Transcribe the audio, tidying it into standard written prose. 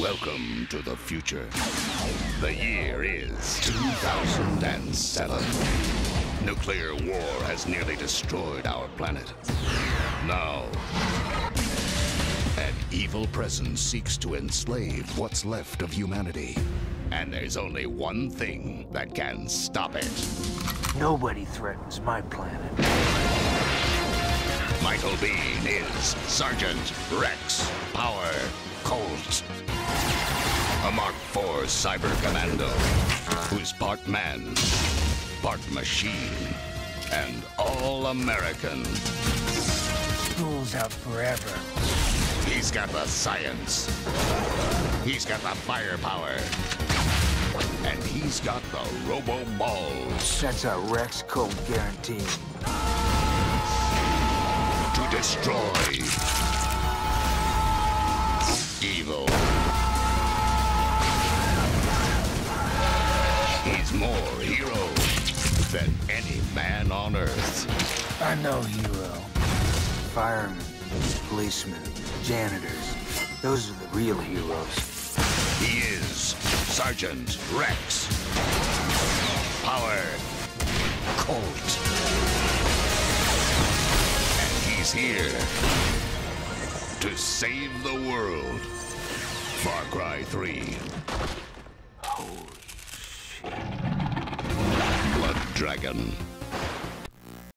Welcome to the future. The year is 2007. Nuclear war has nearly destroyed our planet. Now, an evil presence seeks to enslave what's left of humanity. And there's only one thing that can stop it. Nobody threatens my planet. Michael Biehn is Sergeant Rex Power Colt, a Mark IV Cyber Commando who's part man, part machine, and all American. School's out forever. He's got the science. He's got the firepower. And he's got the Robo Balls. That's a Rex Colt guarantee. To destroy evil. He's more hero than any man on Earth. I know hero. Firemen, policemen, janitors. Those are the real heroes. He is Sergeant Rex Power Colt. And he's here to save the world. Far Cry 3. Holy shit. Blood Dragon.